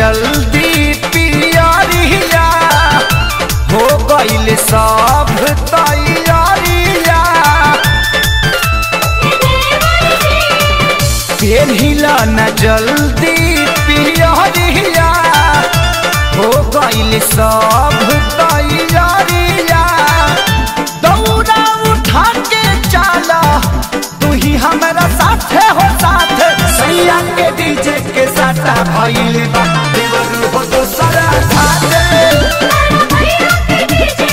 जल्दी पियरिया हो गइल सब तैयारिया। पेन्हिला न जल्दी पियरिया हो गइल सब तैयारिया। दौड़ा उठा के चला तू ही हमारा साथे हो साथे। सैया के डीजे के साटा भइल बा देवरू हो तो सारा खाते। सैया के डीजे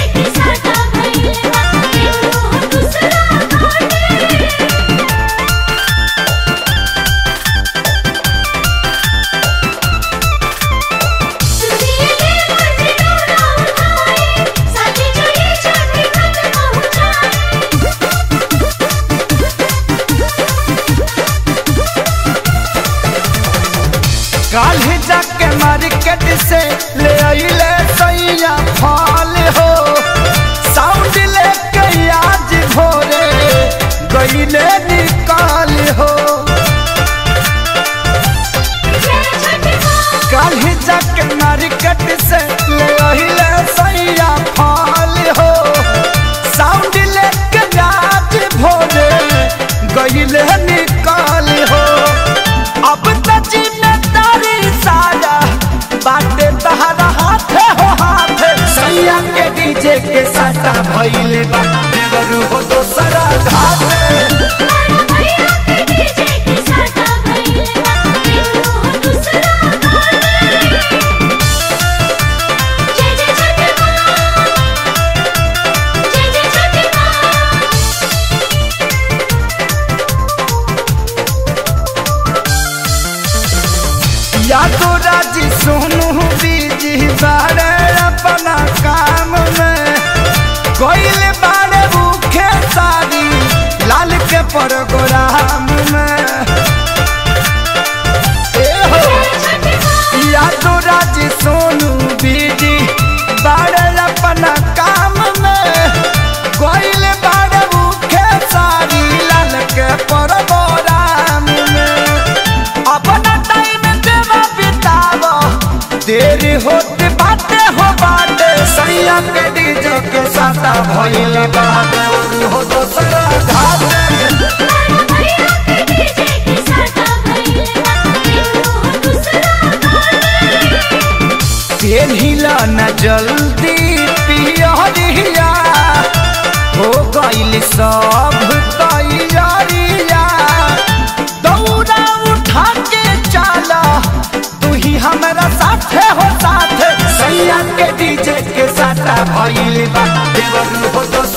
के साटा भइल बा देवरू हो तो सारा खाते। दुनिया के मर्जी दौड़ा उठाए साथी जुड़ी जाके तक पहुंचाए। काल ही जाके मार्केट से ले आइले सैया फाल हो। साउंड लेके आज भोरे गईले निकाल हो। काल ही जाके मार्केट से ले आइले सैया फाल हो। साउंड लेके आज भोरे गईले निकाल हो। अब तक जिम्मेदारी सारा बाटे तहरा हाथे हो हाथे। सैया के डीजे के साटा भइल बा देवरू हो दोसरा घाटे। सैया के डीजे के साटा भइल बा देवरू हो दोसरा घाटे। जे जे छके मां जे जे छके मां। या तो राजी सोनू बीजी बारे अपना काम में कोईल बारे भूखे सारी लाल के प्रोग्राम में। या तो राजी सोनू बीजी बारे अपना काम में कोईल बारे भूखे सारी लाल के प्रोग्राम में। अपना टाइम देवा बितावा तेरी होती बातें हो बातें। सैया के डीजे के साटा भइल बा देवरू हो दोसरा घाटे। सैया के डीजे के साटा भइल बा देवरू हो दोसरा घाटे। पेन्हिला न जल्दी पियरिया हो गइल सब तैयारिया। दौड़ा उठा के चला तू ही हमारा साथे हो साथे। सैया के डीजे के साटा भइल बा देवरू हो दोसरा घाटे।